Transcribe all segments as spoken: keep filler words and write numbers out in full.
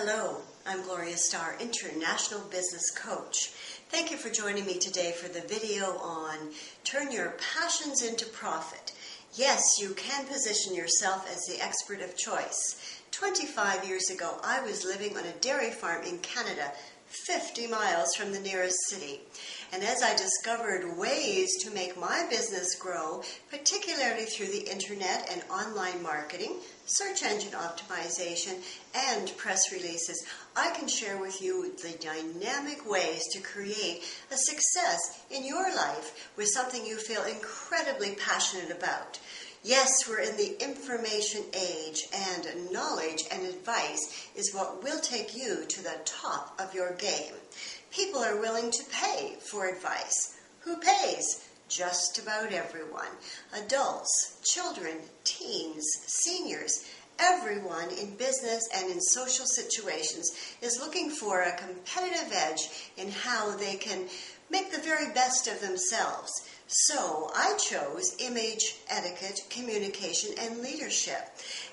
Hello, I'm Gloria Starr, International Business Coach. Thank you for joining me today for the video on Turn Your Passions into Profit. Yes, you can position yourself as the expert of choice. twenty-five years ago, I was living on a dairy farm in Canada, fifty miles from the nearest city. And as I discovered ways to make my business grow, particularly through the internet and online marketing, search engine optimization, and press releases, I can share with you the dynamic ways to create a success in your life with something you feel incredibly passionate about. Yes, we're in the information age, and knowledge and advice is what will take you to the top of your game. People are willing to pay for advice. Who pays? Just about everyone. Adults, children, teens, seniors, everyone in business and in social situations is looking for a competitive edge in how they can make the very best of themselves. So I chose image, etiquette, communication, and leadership.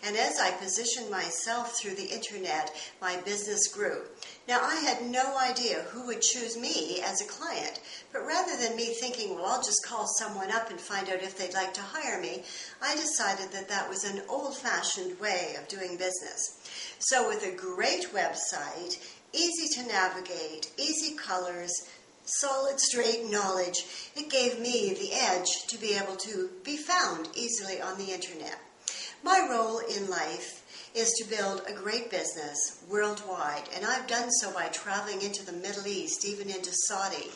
And as I positioned myself through the internet, my business grew. Now, I had no idea who would choose me as a client, but rather than me thinking, well, I'll just call someone up and find out if they'd like to hire me, I decided that that was an old-fashioned way of doing business. So with a great website, easy to navigate, easy colors, solid, straight knowledge, it gave me the edge to be able to be found easily on the internet. My role in life is to build a great business worldwide, and I've done so by traveling into the Middle East, even into Saudi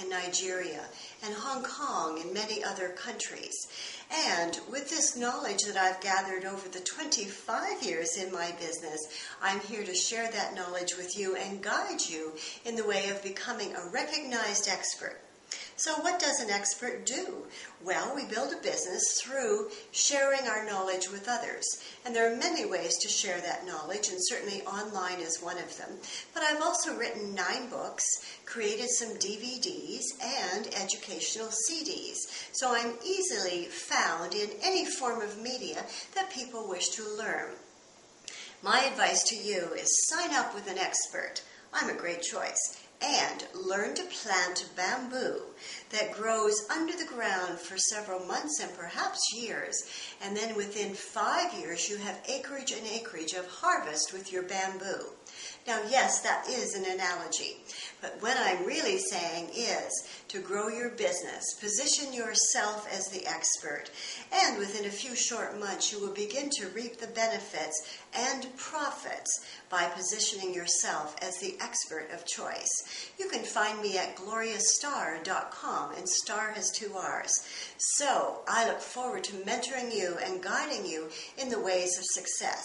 and Nigeria and Hong Kong and many other countries. And with this knowledge that I've gathered over the twenty-five years in my business, I'm here to share that knowledge with you and guide you in the way of becoming a recognized expert. So what does an expert do? Well, we build a business through sharing our knowledge with others. And there are many ways to share that knowledge, and certainly online is one of them. But I've also written nine books, created some D V Ds, and educational C Ds. So I'm easily found in any form of media that people wish to learn. My advice to you is sign up with an expert. I'm a great choice. And learn to plant bamboo that grows under the ground for several months and perhaps years, and then within five years you have acreage and acreage of harvest with your bamboo. Now, yes, that is an analogy, but what I'm really saying is to grow your business, position yourself as the expert, and within a few short months you will begin to reap the benefits and profits by positioning yourself as the expert of choice. You can find me at Gloria Star dot com, and Star has two R's. So I look forward to mentoring you and guiding you in the ways of success.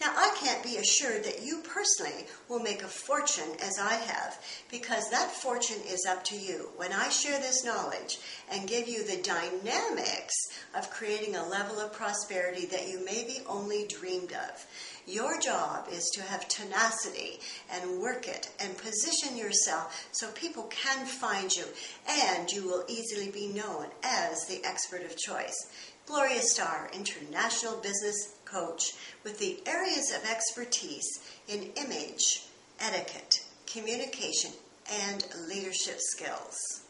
Now, I can't be assured that you personally will make a fortune as I have, because that fortune is up to you. When I share this knowledge and give you the dynamics of creating a level of prosperity that you maybe only dreamed of, your job is to have tenacity and work it and position yourself so people can find you, and you will easily be known as the expert of choice. Gloria Starr, International Business Coach, with the areas of expertise in image, etiquette, communication, and leadership skills.